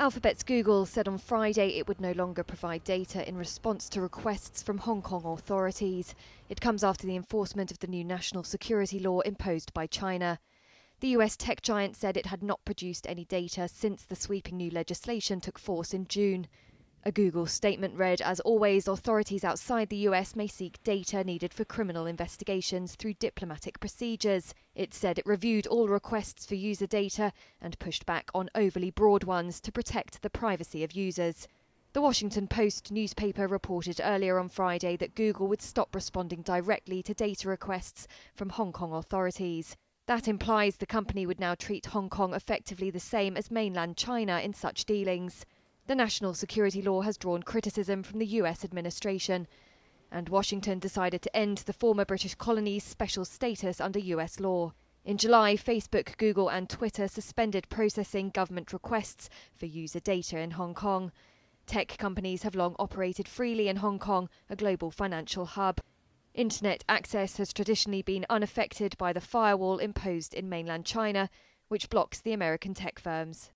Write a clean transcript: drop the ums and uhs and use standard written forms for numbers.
Alphabet's Google said on Friday it would no longer provide data in response to requests from Hong Kong authorities. It comes after the enforcement of the new national security law imposed by China. The US tech giant said it had not produced any data since the sweeping new legislation took force in June. A Google statement read, "As always, authorities outside the US may seek data needed for criminal investigations through diplomatic procedures." It said it reviewed all requests for user data and pushed back on overly broad ones to protect the privacy of users. The Washington Post newspaper reported earlier on Friday that Google would stop responding directly to data requests from Hong Kong authorities. That implies the company would now treat Hong Kong effectively the same as mainland China in such dealings. The national security law has drawn criticism from the US administration, and Washington decided to end the former British colony's special status under US law. In July, Facebook, Google and Twitter suspended processing government requests for user data in Hong Kong. Tech companies have long operated freely in Hong Kong, a global financial hub. Internet access has traditionally been unaffected by the firewall imposed in mainland China, which blocks the American tech firms.